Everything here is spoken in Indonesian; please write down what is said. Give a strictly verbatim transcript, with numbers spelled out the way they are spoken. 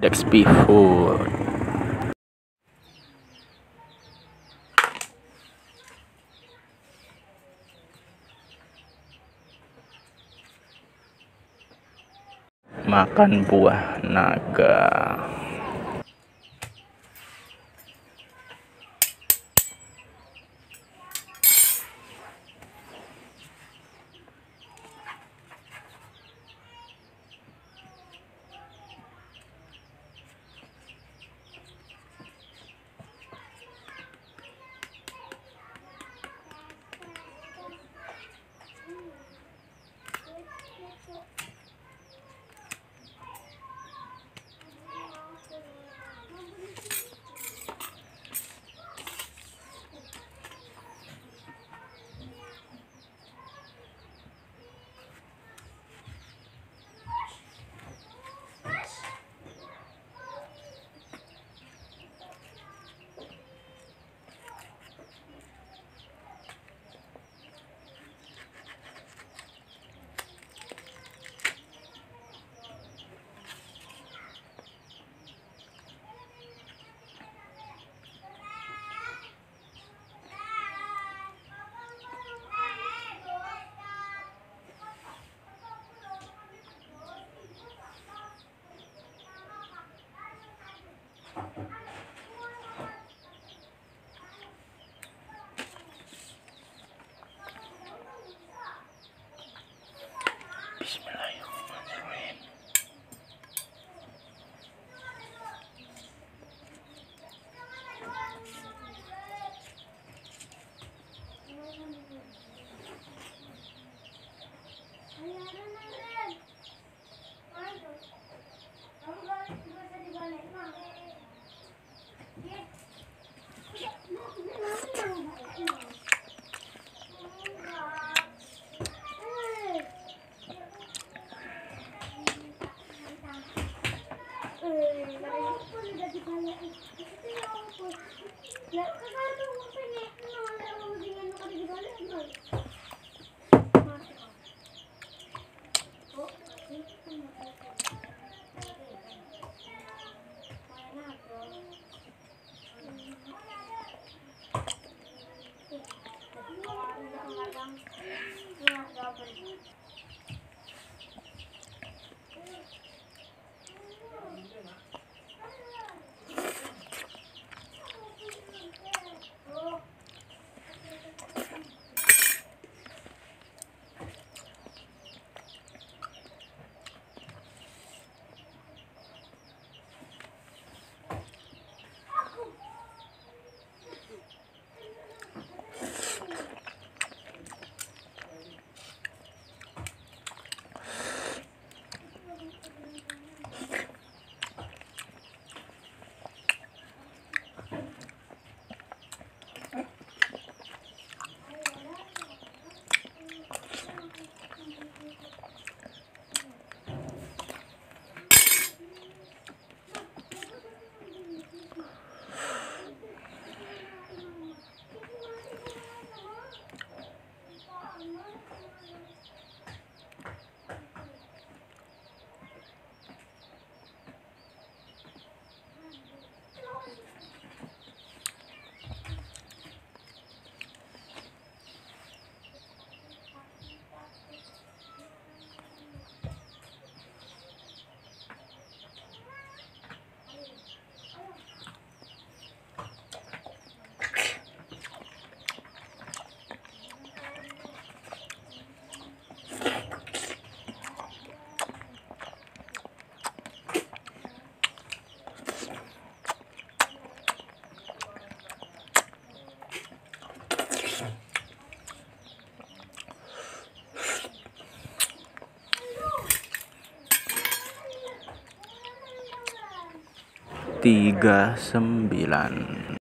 DEXPE full. Makan buah naga. tiga sembilan